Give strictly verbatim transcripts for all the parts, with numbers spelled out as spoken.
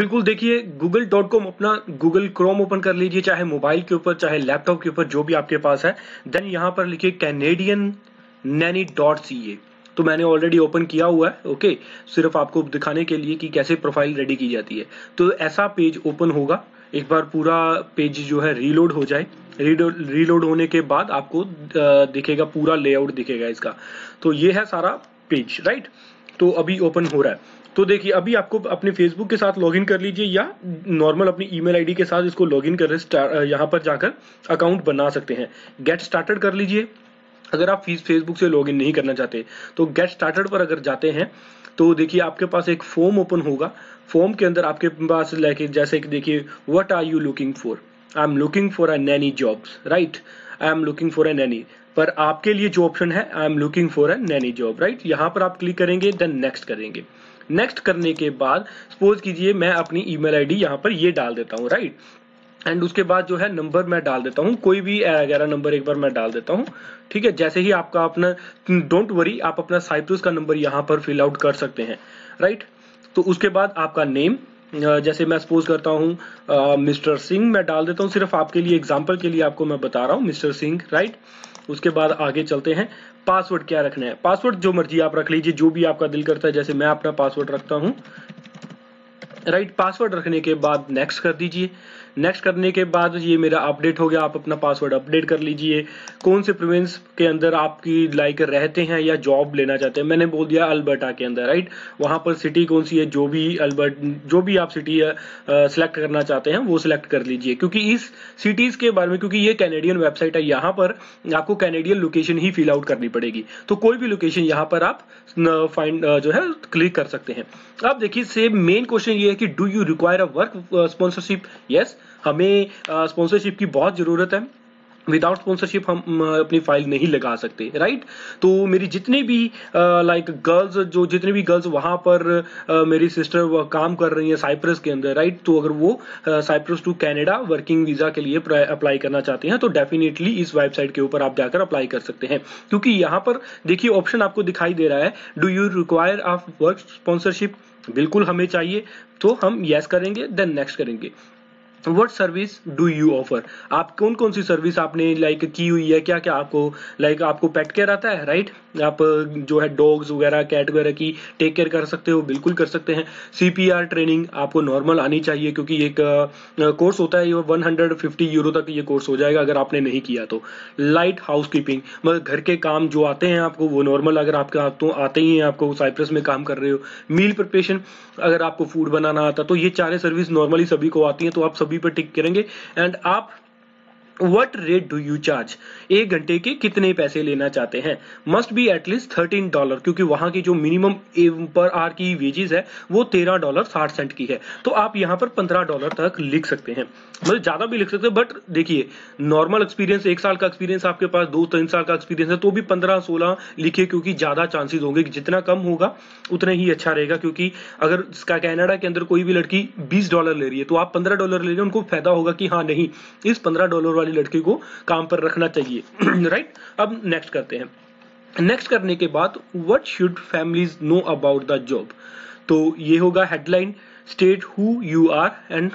बिल्कुल देखिए Google dot com अपना गूगल क्रोम ओपन कर लीजिए, चाहे मोबाइल के ऊपर चाहे लैपटॉप के ऊपर, जो भी आपके पास है। देन यहाँ पर लिखिए Canadian nanny dot C A, तो मैंने ऑलरेडी ओपन किया हुआ है। ओके, सिर्फ आपको दिखाने के लिए कि कैसे प्रोफाइल रेडी की जाती है। तो ऐसा पेज ओपन होगा। एक बार पूरा पेज जो है रीलोड हो जाए, रीलोड रीलोड होने के बाद आपको दिखेगा पूरा लेआउट दिखेगा इसका। तो ये है सारा पेज, राइट। तो अभी ओपन हो रहा है। तो देखिए अभी आपको अपने फेसबुक के साथ लॉगिन कर लीजिए या नॉर्मल अपनी ईमेल आईडी के साथ इसको लॉगिन कर, यहाँ पर जाकर अकाउंट बना सकते हैं। गेट स्टार्टेड कर लीजिए अगर आप फीस फेसबुक से लॉगिन नहीं करना चाहते। तो गेट स्टार्टेड पर अगर जाते हैं तो देखिए आपके पास एक फॉर्म ओपन होगा। फॉर्म के अंदर आपके पास लेके जैसे कि देखिए what are you looking for, I am looking for a nanny jobs, right, I am looking for a nanny. पर आपके लिए जो ऑप्शन है I am looking for a nanny job, right, यहाँ पर आप क्लिक करेंगे, देन नेक्स्ट करेंगे। नेक्स्ट करने के बाद सपोज कीजिए मैं अपनी ईमेल आईडी यहाँ पर ये डाल देता हूँ, राइट, एंड उसके बाद जो है नंबर मैं डाल देता हूँ, कोई भी ग्यारह नंबर एक बार मैं डाल देता हूँ, ठीक है। जैसे ही आपका अपना, डोंट वरी, आप अपना साइप्रस का नंबर यहाँ पर फिल आउट कर सकते हैं, राइट। तो उसके बाद आपका नेम, जैसे मैं सपोज करता हूँ मिस्टर सिंह मैं डाल देता हूँ, सिर्फ आपके लिए एग्जाम्पल के लिए आपको मैं बता रहा हूँ, मिस्टर सिंह, राइट। उसके बाद आगे चलते हैं। पासवर्ड क्या रखना है, पासवर्ड जो मर्जी आप रख लीजिए, जो भी आपका दिल करता है, जैसे मैं अपना पासवर्ड रखता हूँ, राइट। पासवर्ड रखने के बाद नेक्स्ट कर दीजिए। नेक्स्ट करने के बाद ये मेरा अपडेट हो गया, आप अपना पासवर्ड अपडेट कर लीजिए। कौन से प्रोविंस के अंदर आपकी लाइक रहते हैं या जॉब लेना चाहते हैं, मैंने बोल दिया अल्बर्टा के अंदर, राइट। वहाँ पर सिटी कौन सी है, जो भी अल्बर्ट जो भी आप सिटी सिलेक्ट करना चाहते हैं वो सिलेक्ट कर लीजिए, क्योंकि इस सिटीज़ के बारे में, क्योंकि ये कैनेडियन वेबसाइट है, यहाँ पर आपको कैनेडियन लोकेशन ही फिल आउट करनी पड़ेगी। तो कोई भी लोकेशन यहाँ पर आप फाइंड जो है क्लिक कर सकते हैं। अब देखिए सेम मेन क्वेश्चन ये है कि do you require a work sponsorship, yes, हमें स्पॉन्सरशिप uh, की बहुत जरूरत है। विदाउट स्पॉन्सरशिप हम अपनी फाइल नहीं लगा सकते, राइट। तो मेरी जितने भी लाइक uh, गर्ल्स like जो जितने भी गर्ल्स वहाँ पर uh, मेरी सिस्टर काम कर रही है साइप्रस के अंदर, राइट। तो अगर वो Cyprus to Canada working visa के लिए अप्लाई करना चाहते हैं तो डेफिनेटली इस वेबसाइट के ऊपर आप जाकर अप्लाई कर सकते हैं, क्योंकि यहाँ पर देखिए ऑप्शन आपको दिखाई दे रहा है do you require a work sponsorship, बिल्कुल हमें चाहिए, तो हम येस करेंगे, देन नेक्स्ट करेंगे। What service do you offer, आप कौन कौन सी सर्विस आपने लाइक की हुई है, क्या क्या आपको लाइक आपको पेट केयर आता है, राइट, आप जो है डॉग्स वगैरह कैट वगैरह की टेक केयर कर सकते हो, बिल्कुल कर सकते हैं। सीपीआर ट्रेनिंग आपको नॉर्मल आनी चाहिए, क्योंकि एक कोर्स होता है ये एक सौ पचास यूरो तक ये कोर्स हो जाएगा अगर आपने नहीं किया तो। लाइट हाउस कीपिंग, मतलब घर के काम जो आते हैं आपको वो नॉर्मल, अगर आपके हाथों आते ही हैं, आपको साइप्रस में काम कर रहे हो। मील प्रिपरेशन, अगर आपको फूड बनाना आता, तो ये चार सर्विस नॉर्मली सभी को आती हैं, तो आप भी पर टिक करेंगे। एंड आप what rate do you charge, एक घंटे के कितने पैसे लेना चाहते हैं, must be at least thirteen dollar, क्योंकि वहां की जो मिनिमम पर आवर की वेजेस है वो तेरह डॉलर साठ सेंट की है, तो आप यहां पर पंद्रह डॉलर तक लिख सकते हैं, मतलब ज्यादा भी लिख सकते हैं। बट देखिए नॉर्मल एक्सपीरियंस, एक साल का एक्सपीरियंस आपके पास, दो तीन साल का एक्सपीरियंस है, तो भी पंद्रह सोलह लिखे, क्योंकि ज्यादा चांसेस होंगे कि जितना कम होगा उतना ही अच्छा रहेगा। क्योंकि अगर कनाडा के अंदर कोई भी लड़की बीस डॉलर ले रही है तो आप पंद्रह डॉलर ले रहे हैं, उनको फायदा होगा कि हाँ नहीं, इस पंद्रह डॉलर वाली लड़की को काम पर रखना चाहिए, राइट। अब नेक्स्ट करते हैं। नेक्स्ट करने के बाद what should families know about the job, तो ये होगा headline, state who you are and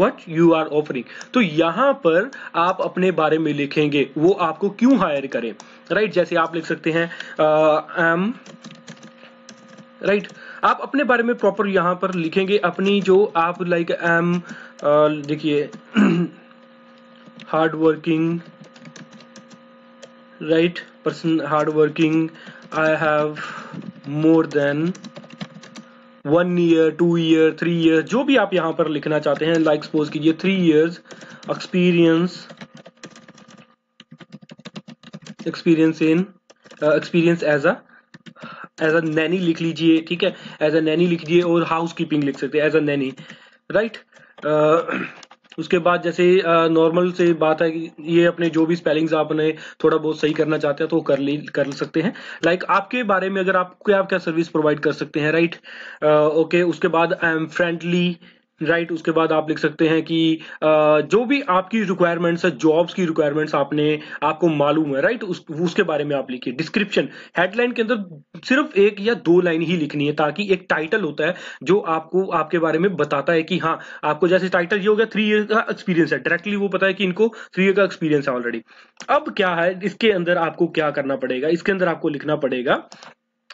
What you are offering, तो यहाँ पर आप अपने बारे में लिखेंगे, वो आपको क्यों हायर करें, राइट। जैसे आप लिख सकते हैं एम, राइट, आप अपने बारे में प्रॉपर यहाँ पर लिखेंगे, अपनी जो आप लाइक एम देखिए hard working, right, person hard working, I have more than one year two year three year, जो भी आप यहाँ पर लिखना चाहते हैं, लाइक सपोज कीजिए three years experience experience in experience as a as a nanny लिख लीजिए, ठीक है, एज अ नैनी लिख लीजिए, और हाउस कीपिंग लिख सकते हैं एज अ नैनी, राइट। उसके बाद जैसे नॉर्मल uh, से बात है कि ये अपने जो भी स्पेलिंग्स आपने थोड़ा बहुत सही करना चाहते हैं तो कर ले कर सकते हैं। लाइक like, आपके बारे में अगर आप क्या क्या सर्विस प्रोवाइड कर सकते हैं, राइट, ओके। uh, okay, उसके बाद I am friendly, right right, उसके बाद आप लिख सकते हैं कि जो भी आपकी रिक्वायरमेंट्स है, जॉब्स की रिक्वायरमेंट्स आपने आपको मालूम है राइट right? उस, उसके बारे में आप लिखिए। डिस्क्रिप्शन हेडलाइन के अंदर सिर्फ एक या दो लाइन ही लिखनी है, ताकि एक टाइटल होता है जो आपको आपके बारे में बताता है कि हाँ आपको, जैसे टाइटल ये हो गया थ्री ईयर का एक्सपीरियंस है, डायरेक्टली वो पता है कि इनको थ्री ईयर का एक्सपीरियंस है ऑलरेडी। अब क्या है इसके अंदर आपको क्या करना पड़ेगा, इसके अंदर आपको लिखना पड़ेगा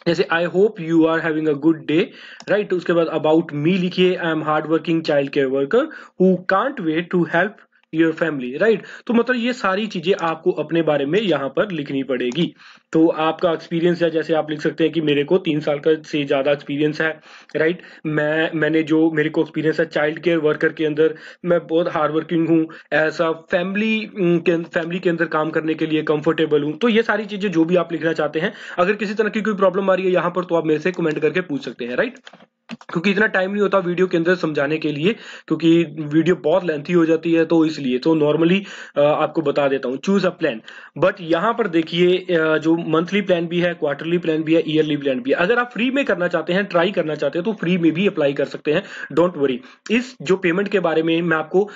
जैसे I hope you are having a good day right. उसके बाद अबाउट मी लिखिए, I am hard working child care worker who can't wait to help your family right. तो मतलब ये सारी चीजें आपको अपने बारे में यहाँ पर लिखनी पड़ेगी। तो आपका एक्सपीरियंस है, जैसे आप लिख सकते हैं कि मेरे को तीन साल का से ज्यादा एक्सपीरियंस है राइट। मैं मैंने जो मेरे को एक्सपीरियंस है चाइल्ड केयर वर्कर के अंदर, मैं बहुत हार्ड वर्किंग हूँ, ऐसा फैमिली फैमिली के अंदर काम करने के लिए कंफर्टेबल हूँ। तो ये सारी चीजें जो भी आप लिखना चाहते हैं, अगर किसी तरह की कोई प्रॉब्लम आ रही है यहाँ पर तो आप मेरे से कमेंट करके पूछ सकते हैं राइट, क्योंकि इतना टाइम नहीं होता वीडियो के अंदर समझाने के लिए, क्योंकि वीडियो बहुत लेंथी हो जाती है तो इसलिए तो नॉर्मली आपको बता देता हूँ। चूज अ प्लान, बट यहाँ पर देखिए जो मंथली प्लान भी है, क्वार्टरली प्लान भी है, ईयरली प्लान भी है। अगर आप फ्री में करना चाहते हैं, ट्राई करना चाहते हैं तो फ्री में भी अप्लाई कर सकते हैं, डोंट वरी। इस जो पेमेंट के बारे में मैं आपको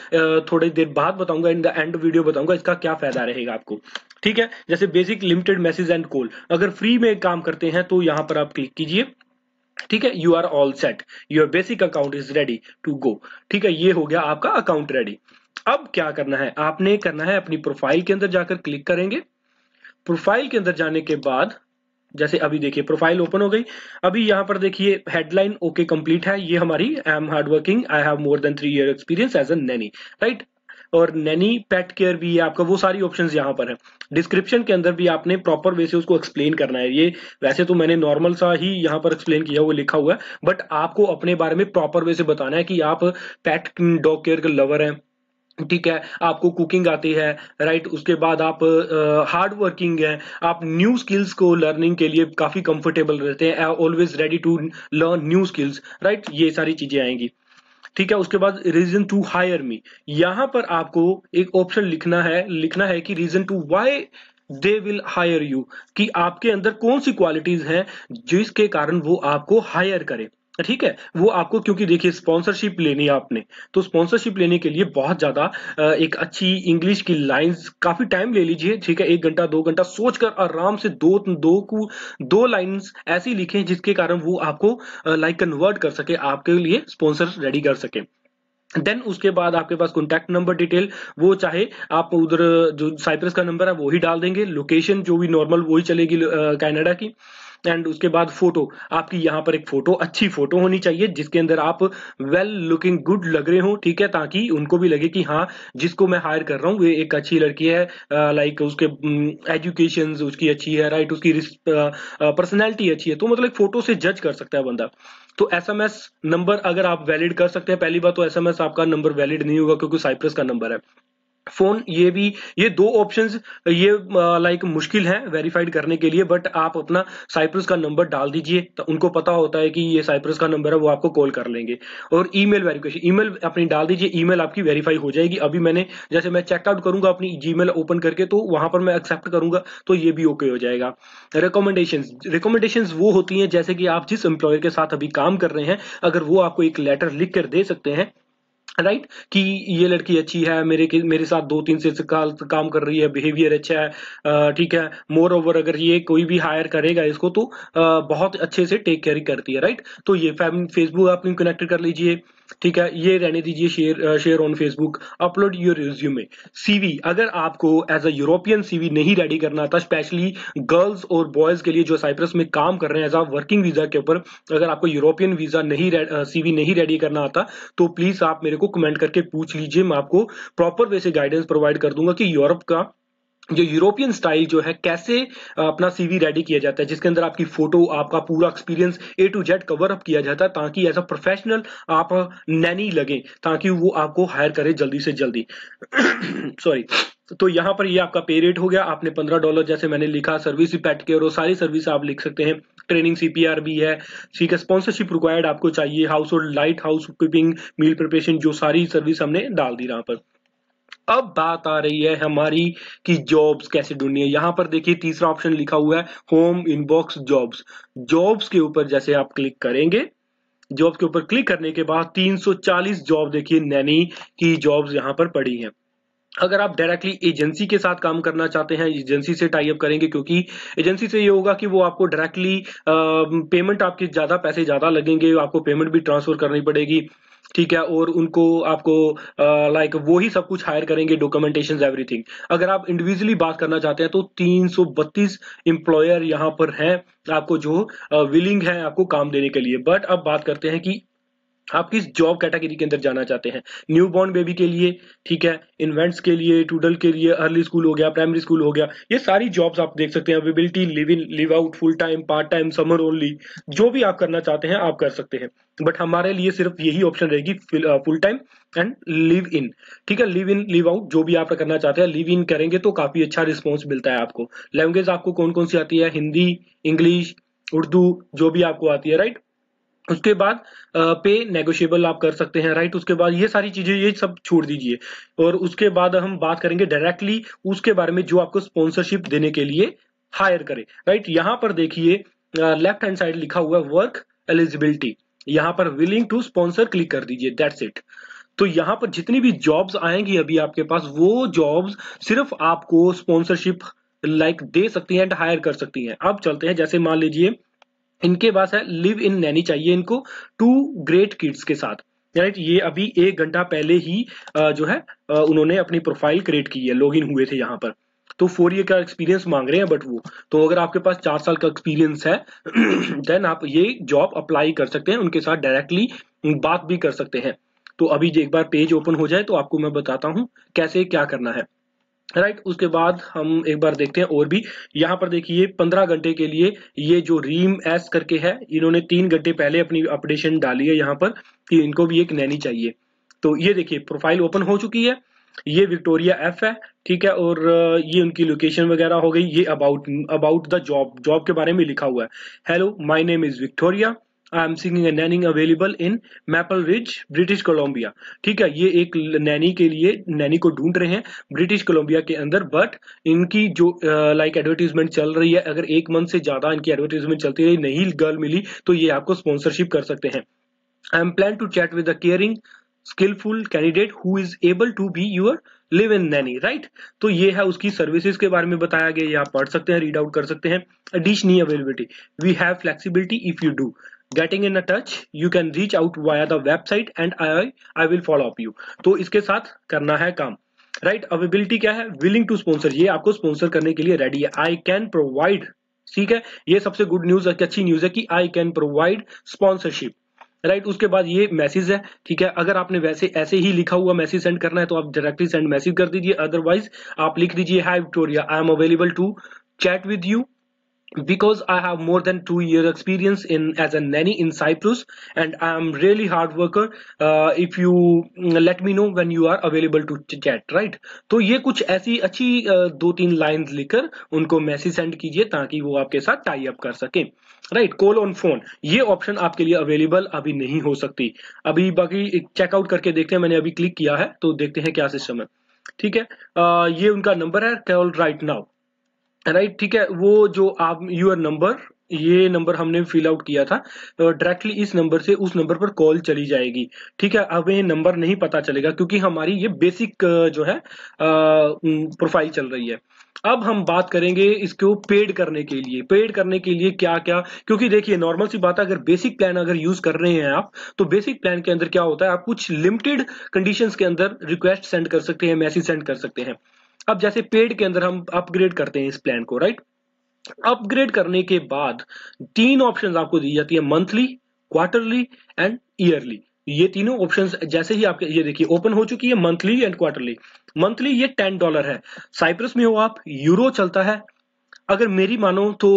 थोड़ी देर बाद बताऊंगा, इन द एंड वीडियो बताऊंगा इसका क्या फायदा रहेगा आपको, ठीक है। जैसे basic limited message and call, अगर फ्री में काम करते हैं तो यहाँ पर आप क्लिक कीजिए, ठीक है। You are all set, your basic account is ready to go, ठीक है। ये हो गया आपका अकाउंट रेडी। अब क्या करना है, आपने करना है अपनी प्रोफाइल के अंदर जाकर क्लिक करेंगे। प्रोफाइल के अंदर जाने के बाद जैसे अभी देखिए प्रोफाइल ओपन हो गई। अभी यहाँ पर देखिए हेडलाइन ओके कंप्लीट है, ये हमारी I am hard working, I have more than three year experience as a nanny right, और नैनी पेट केयर भी है आपका, वो सारी ऑप्शंस यहाँ पर है। डिस्क्रिप्शन के अंदर भी आपने प्रॉपर वे से उसको एक्सप्लेन करना है। ये वैसे तो मैंने नॉर्मल सा ही यहाँ पर एक्सप्लेन किया, वो लिखा हुआ है, बट आपको अपने बारे में प्रॉपर वे से बताना है कि आप पेट डॉग केयर के लवर हैं, ठीक है, आपको कुकिंग आती है राइट, उसके बाद आप हार्ड वर्किंग है, आप न्यू स्किल्स को लर्निंग के लिए काफी कंफर्टेबल रहते हैं, always ready to learn new skills right, ये सारी चीजें आएंगी, ठीक है। उसके बाद रीजन टू हायर मी, यहां पर आपको एक ऑप्शन लिखना है लिखना है कि reason to why they will hire you, कि आपके अंदर कौन सी क्वालिटीज हैं जिसके कारण वो आपको हायर करें, ठीक है। वो आपको, क्योंकि देखिए स्पॉन्सरशिप लेनी है आपने, तो स्पॉन्सरशिप लेने के लिए बहुत ज्यादा एक अच्छी इंग्लिश की लाइंस, काफी टाइम ले लीजिए, ठीक है, एक घंटा दो घंटा सोचकर आराम से दो दो को दो लाइंस ऐसी लिखें जिसके कारण वो आपको लाइक कन्वर्ट कर सके, आपके लिए स्पॉन्सर रेडी कर सके। देन उसके बाद आपके पास कॉन्टैक्ट नंबर डिटेल, वो चाहे आप उधर जो साइप्रस का नंबर है वो ही डाल देंगे, लोकेशन जो भी नॉर्मल वही चलेगी कनाडा की, एंड उसके बाद फोटो, आपकी यहाँ पर एक फोटो, अच्छी फोटो होनी चाहिए जिसके अंदर आप वेल लुकिंग गुड लग रहे हो, ठीक है, ताकि उनको भी लगे कि हाँ जिसको मैं हायर कर रहा हूँ वे एक अच्छी लड़की है, लाइक उसके एजुकेशन उसकी अच्छी है राइट, उसकी पर्सनैलिटी अच्छी है, तो मतलब एक फोटो से जज कर सकता है बंदा। तो एस एम एस नंबर अगर आप वैलिड कर सकते हैं, पहली बात तो एस एम एस आपका नंबर वैलिड नहीं होगा क्योंकि साइप्रस का नंबर है। फोन, ये भी ये दो ऑप्शंस ये लाइक मुश्किल है वेरीफाइड करने के लिए, बट आप अपना साइप्रस का नंबर डाल दीजिए, तो उनको पता होता है कि ये साइप्रस का नंबर है, वो आपको कॉल कर लेंगे। और ईमेल वेरिफिकेशन, ईमेल अपनी डाल दीजिए, ईमेल आपकी वेरीफाई हो जाएगी। अभी मैंने जैसे मैं चेकआउट करूंगा अपनी जीमेल ओपन करके, तो वहां पर मैं एक्सेप्ट करूंगा तो ये भी ओके हो जाएगा। रिकमेंडेशन, रिकमेंडेशन वो होती है जैसे कि आप जिस एम्प्लॉयर के साथ अभी काम कर रहे हैं, अगर वो आपको एक लेटर लिख कर दे सकते हैं राइट right? कि ये लड़की अच्छी है, मेरे मेरे साथ दो तीन से साल काम कर रही है, बिहेवियर अच्छा है, ठीक है, मोर ओवर अगर ये कोई भी हायर करेगा इसको तो बहुत अच्छे से टेक केयर करती है राइट right? तो ये फेसबुक आप कनेक्ट कर लीजिए, ठीक है, ये रहने दीजिए share share on Facebook. Upload your resume, CV, अगर आपको एज अ यूरोपियन सीवी नहीं रेडी करना था, स्पेशली गर्ल्स और बॉयज के लिए जो साइप्रस में काम कर रहे हैं एज अ वर्किंग वीजा के ऊपर, अगर आपको यूरोपियन वीजा नहीं सीवी नहीं रेडी करना आता तो प्लीज आप मेरे को कमेंट करके पूछ लीजिए, मैं आपको प्रॉपर वे से गाइडेंस प्रोवाइड कर दूंगा कि यूरोप का जो यूरोपियन स्टाइल जो है कैसे अपना सीवी रेडी किया जाता है, जिसके अंदर आपकी फोटो, आपका पूरा experience A to Z cover up किया जाता है, ताकि एज अ प्रोफेशनल आप नैनी लगे, ताकि वो आपको हायर करे जल्दी से जल्दी सॉरी। तो यहाँ पर ये यह आपका पे रेट हो गया, आपने पंद्रह डॉलर, जैसे मैंने लिखा, सर्विस पेट केयर और सारी सर्विस आप लिख सकते हैं, ट्रेनिंग सीपीआर भी है, ठीक है, स्पॉन्सरशिप रिक्वायर्ड आपको चाहिए, household light, housekeeping, meal preparation, जो सारी सर्विस हमने डाल दी यहाँ पर। अब बात आ रही है हमारी कि जॉब्स कैसे ढूंढनी है। यहाँ पर देखिए तीसरा ऑप्शन लिखा हुआ है होम, इनबॉक्स, जॉब्स। जॉब्स के ऊपर जैसे आप क्लिक करेंगे, जॉब के ऊपर क्लिक करने के बाद तीन सौ चालीस जॉब देखिए नैनी की जॉब्स यहाँ पर पड़ी हैं। अगर आप डायरेक्टली एजेंसी के साथ काम करना चाहते हैं, एजेंसी से टाई अप करेंगे, क्योंकि एजेंसी से ये होगा कि वो आपको डायरेक्टली पेमेंट, आपके ज्यादा पैसे ज्यादा लगेंगे, आपको पेमेंट भी ट्रांसफर करनी पड़ेगी, ठीक है, और उनको आपको लाइक वो ही सब कुछ हायर करेंगे, डॉक्यूमेंटेशन एवरीथिंग। अगर आप इंडिविजुअली बात करना चाहते हैं तो तीन सौ बत्तीस एम्प्लॉयर यहाँ पर हैं आपको जो विलिंग है आपको काम देने के लिए। बट अब बात करते हैं कि आप किस जॉब कैटेगरी के अंदर जाना चाहते हैं। न्यू बॉर्न बेबी के लिए, ठीक है, इन्वेंट्स के लिए, टूडल के लिए, अर्ली स्कूल हो गया, प्राइमरी स्कूल हो गया, ये सारी जॉब्स आप देख सकते हैं। Availability, live in, live out, full time, part time, summer only, जो भी आप करना चाहते हैं आप कर सकते हैं। बट हमारे लिए सिर्फ यही ऑप्शन रहेगी, full time and live in, ठीक है, लिव इन लिव आउट जो भी आप करना चाहते हैं। लिव इन करेंगे तो काफी अच्छा रिस्पॉन्स मिलता है आपको। लैंग्वेज आपको कौन कौन सी आती है, हिंदी, इंग्लिश, उर्दू, जो भी आपको आती है, राइट। उसके बाद पे नेगोशिएबल आप कर सकते हैं, राइट। उसके बाद ये सारी चीजें ये सब छोड़ दीजिए, और उसके बाद हम बात करेंगे डायरेक्टली उसके बारे में जो आपको स्पॉन्सरशिप देने के लिए हायर करे, राइट। यहाँ पर देखिए लेफ्ट हैंड साइड लिखा हुआ है वर्क एलिजिबिलिटी, यहाँ पर विलिंग टू स्पॉन्सर क्लिक कर दीजिए, दैट्स इट। तो यहाँ पर जितनी भी जॉब्स आएंगी अभी आपके पास, वो जॉब्स सिर्फ आपको स्पॉन्सरशिप लाइक दे सकती है एंड हायर कर सकती है। अब चलते हैं, जैसे मान लीजिए इनके पास है लिव इन नैनी चाहिए इनको टू ग्रेट किड्स के साथ, राइट। ये अभी एक घंटा पहले ही जो है उन्होंने अपनी प्रोफाइल क्रिएट की है, लॉग इन हुए थे यहाँ पर, तो फोर ईयर का एक्सपीरियंस मांग रहे हैं। बट वो तो अगर आपके पास चार साल का एक्सपीरियंस है देन आप ये जॉब अप्लाई कर सकते हैं, उनके साथ डायरेक्टली बात भी कर सकते हैं। तो अभी एक बार पेज ओपन हो जाए तो आपको मैं बताता हूँ कैसे क्या करना है, राइट right, उसके बाद हम एक बार देखते हैं और भी। यहाँ पर देखिए पंद्रह घंटे के लिए ये जो रीम एस करके है, इन्होंने तीन घंटे पहले अपनी अपडेशन डाली है यहाँ पर कि इनको भी एक नैनी चाहिए। तो ये देखिए प्रोफाइल ओपन हो चुकी है, ये विक्टोरिया एफ है, ठीक है, और ये उनकी लोकेशन वगैरह हो गई। ये about about the job, job के बारे में लिखा हुआ है, hello my name is Victoria, I am seeking a nanny available in Maple Ridge British Columbia, ठीक है। ये एक नैनी के लिए नैनी को ढूंढ रहे हैं ब्रिटिश कोलंबिया के अंदर, बट इनकी जो लाइक एडवर्टीजमेंट चल रही है, अगर एक मंथ से ज्यादा इनकी एडवर्टीजमेंट चलती रही, नहीं गर्ल मिली, तो ये आपको स्पॉन्सरशिप कर सकते हैं। I am plan to chat with a caring skillful candidate who is able to be your live in nanny, right. तो ये है उसकी सर्विसेज के बारे में बताया गया, ये आप पढ़ सकते हैं, रीड आउट कर सकते हैं। Additional availability, we have flexibility if you do Getting in a touch, you can reach out via the website and I I will follow up you. तो इसके साथ करना है काम, right? Availability क्या है? Willing to sponsor, ये आपको sponsor करने के लिए ready है। I can provide, ठीक है? ये सबसे good news है, अच्छी news है कि I can provide sponsorship, right? उसके बाद ये मैसेज है, ठीक है। अगर आपने वैसे ऐसे ही लिखा हुआ मैसेज सेंड करना है तो आप डायरेक्टली सेंड मैसेज कर दीजिए, अदरवाइज आप लिख दीजिए hi Victoria, I am available to chat with you because I have more than two year experience in as a nanny in Cyprus and I am really hard worker, uh, if you let me know when you are available to chat, right। तो ये कुछ ऐसी अच्छी दो तीन lines लिखकर उनको message send कीजिए ताकि वो आपके साथ टाई अप कर सके, राइट। कॉल ऑन फोन, ये ऑप्शन आपके लिए अवेलेबल अभी नहीं हो सकती। अभी बाकी चेकआउट करके देखते हैं, मैंने अभी क्लिक किया है तो देखते हैं क्या सिस्टम है, ठीक है। आ, ये उनका नंबर है, call right now, right right, ठीक है। वो जो आप यूर नंबर, ये नंबर हमने फिल आउट किया था, डायरेक्टली इस नंबर से उस नंबर पर कॉल चली जाएगी, ठीक है। अब ये नंबर नहीं पता चलेगा क्योंकि हमारी ये बेसिक जो है प्रोफाइल चल रही है। अब हम बात करेंगे इसको पेड करने के लिए, पेड करने के लिए क्या क्या, क्योंकि देखिए नॉर्मल सी बात है, अगर बेसिक प्लान अगर यूज कर रहे हैं आप तो बेसिक प्लान के अंदर क्या होता है, आप कुछ लिमिटेड कंडीशंस के अंदर रिक्वेस्ट सेंड कर सकते हैं, मैसेज सेंड कर सकते हैं। अब जैसे पेड के अंदर हम अपग्रेड करते हैं इस प्लान को, राइट। अपग्रेड करने के बाद तीन ऑप्शंस आपको दी जाती है, मंथली, क्वार्टरली एंड ईयरली। ये तीनों ऑप्शंस जैसे ही आपके, ये देखिए ओपन हो चुकी है, मंथली एंड क्वार्टरली। मंथली ये टेन डॉलर है, साइप्रस में हो आप, यूरो चलता है। अगर मेरी मानो तो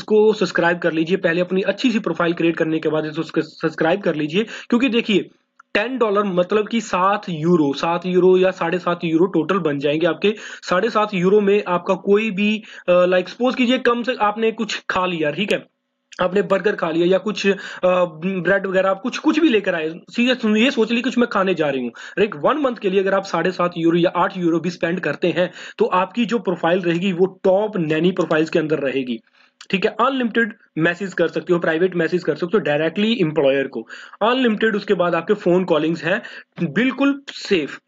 इसको सब्सक्राइब कर लीजिए, पहले अपनी अच्छी सी प्रोफाइल क्रिएट करने के बाद इसको सब्सक्राइब कर लीजिए, क्योंकि देखिए टेन डॉलर मतलब कि सात यूरो सात यूरो या साढ़े सात यूरो टोटल बन जाएंगे आपके। साढ़े सात यूरो में आपका कोई भी लाइक सपोज कीजिए कम से आपने कुछ खा लिया, ठीक है, आपने बर्गर खा लिया या कुछ ब्रेड वगैरह, आप कुछ कुछ भी लेकर आए, सीधे ये सोच ली कुछ मैं खाने जा रही हूँ, राइट। वन मंथ के लिए अगर आप साढ़े सात यूरो या आठ यूरो भी स्पेंड करते हैं तो आपकी जो प्रोफाइल रहेगी वो टॉप नैनी प्रोफाइल्स के अंदर रहेगी, ठीक है, अनलिमिटेड मैसेज कर सकते हो, प्राइवेट मैसेज कर सकते हो डायरेक्टली एम्प्लॉयर को, अनलिमिटेड। उसके बाद आपके फोन कॉलिंग्स है, बिल्कुल सेफ,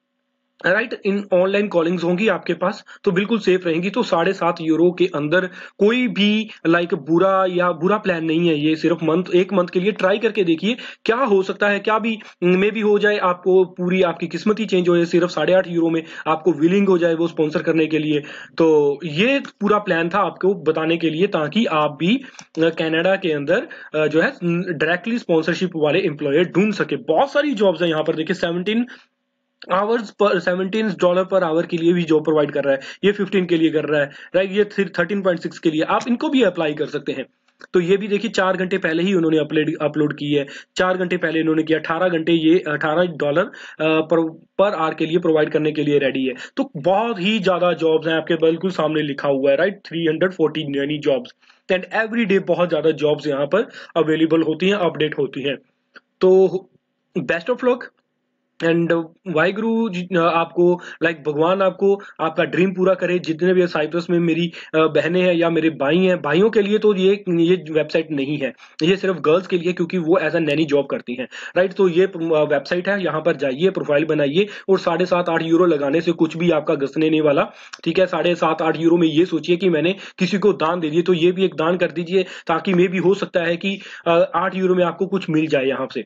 राइट। इन ऑनलाइन कॉलिंग्स होंगी आपके पास तो बिल्कुल सेफ रहेंगी। तो साढ़े सात यूरो के अंदर कोई भी लाइक बुरा या बुरा प्लान नहीं है। ये सिर्फ मंथ, एक मंथ के लिए ट्राई करके देखिए क्या हो सकता है, क्या भी मे भी हो जाए, आपको पूरी आपकी किस्मत ही चेंज हो जाए। सिर्फ साढ़े आठ यूरो में आपको विलिंग हो जाए वो स्पॉन्सर करने के लिए। तो ये पूरा प्लान था आपको बताने के लिए, ताकि आप भी कैनेडा के अंदर जो है डायरेक्टली स्पॉन्सरशिप वाले एम्प्लॉयर ढूंढ सके। बहुत सारी जॉब्स है यहाँ पर, देखिए सेवनटीन आवर्स पर सेवनटीन डॉलर पर आवर के लिए भी जॉब प्रोवाइड कर रहा है, ये फिफ्टीन के लिए कर रहा है, राइट। ये थर्टीन पॉइंट सिक्स के लिए, आप इनको भी अप्लाई कर सकते हैं। तो ये भी देखिए चार घंटे पहले ही उन्होंने अपलोड अपलोड की है, चार घंटे पहले इन्होंने किया। अठारह घंटे ये अठारह डॉलर पर पर आवर के लिए प्रोवाइड करने के लिए रेडी है। तो बहुत ही ज्यादा जॉब्स हैं आपके बिल्कुल सामने लिखा हुआ है, राइट। थ्री हंड्रेड फोर्टीन यानी जॉब्स एंड एवरी डे बहुत ज्यादा जॉब्स यहाँ पर अवेलेबल होती हैं, अपडेट होती हैं। तो best of luck and Waheguru आपको लाइक like भगवान आपको आपका ड्रीम पूरा करे। जितने भी साइप्रस में मेरी बहनें हैं या मेरे भाई हैं, भाइयों के लिए तो ये ये वेबसाइट नहीं है, ये सिर्फ गर्ल्स के लिए, क्योंकि वो एज अ नैनी जॉब करती हैं, राइट। तो ये वेबसाइट है, यहाँ पर जाइए, प्रोफाइल बनाइए और साढ़े सात आठ यूरो लगाने से कुछ भी आपका घसने नहीं वाला, ठीक है। साढ़े सात आठ यूरो में ये सोचिए कि मैंने किसी को दान दे दिए, तो ये भी एक दान कर दीजिए, ताकि मे भी हो सकता है कि आठ यूरो में आपको कुछ मिल जाए यहाँ से।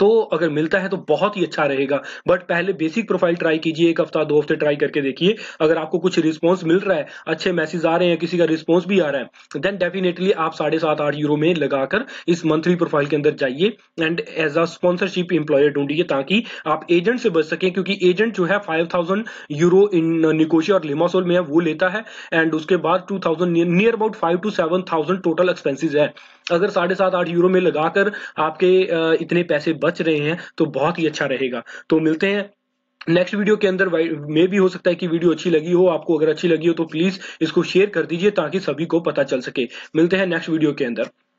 तो अगर मिलता है तो बहुत ही अच्छा रहेगा, बट पहले बेसिक प्रोफाइल ट्राई कीजिए, एक हफ्ता दो हफ्ते ट्राई करके देखिए। अगर आपको कुछ रिस्पांस मिल रहा है, अच्छे मैसेज आ रहे हैं, किसी का रिस्पांस भी आ रहा है, देन डेफिनेटली आप साढ़े सात आठ यूरो में लगाकर इस मंथली प्रोफाइल के अंदर जाइए and as a sponsorship employer ढूंढिए, ताकि आप एजेंट से बच सकें। क्योंकि एजेंट जो है five thousand euro in Nicosia और लिमासोल में है, वो लेता है एंड उसके बाद two thousand near about five to seven thousand total expenses है। अगर साढ़े सात आठ यूरो में लगाकर आपके इतने पैसे बच रहे हैं तो बहुत ही अच्छा रहेगा। तो मिलते हैं नेक्स्ट वीडियो के अंदर। मे भी हो सकता है कि वीडियो अच्छी लगी हो आपको, अगर अच्छी लगी हो तो प्लीज इसको शेयर कर दीजिए ताकि सभी को पता चल सके। मिलते हैं नेक्स्ट वीडियो के अंदर।